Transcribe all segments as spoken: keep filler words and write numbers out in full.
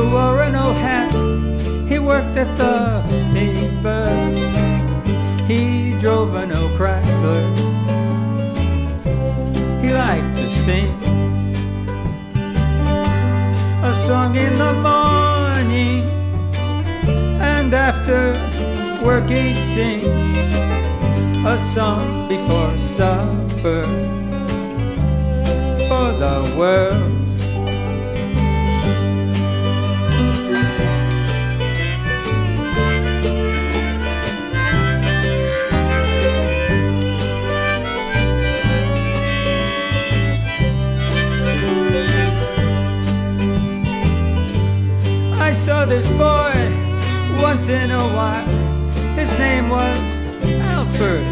who wore an old hat. He worked at the paper. He drove an old Chrysler. He liked to sing a song in the morning, and after work he'd sing a song before supper for the world. I saw this boy once in a while. His name was Alfred.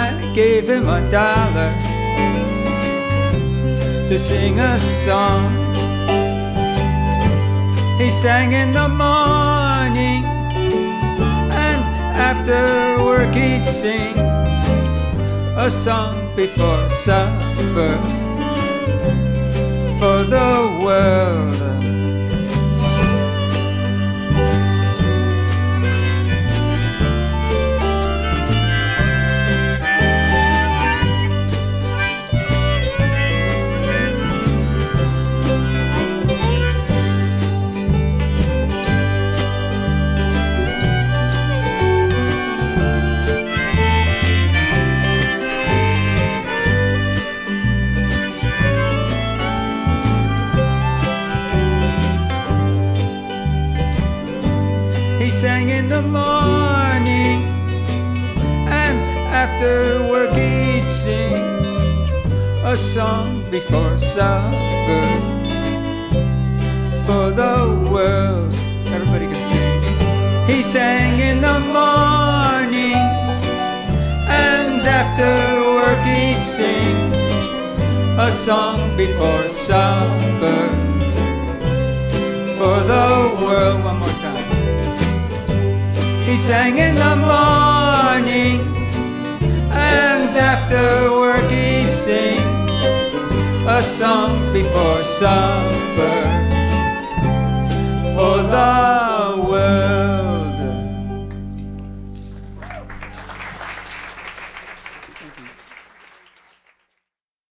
I gave him a dollar to sing a song. He sang in the morning, and after work he'd sing a song before supper for the world. He sang in the morning, and after work he'd sing a song before supper for the world. Everybody can sing. He sang in the morning, and after work he'd sing a song before supper for the world. One more time. He sang in the morning, and after work he'd sing a song before supper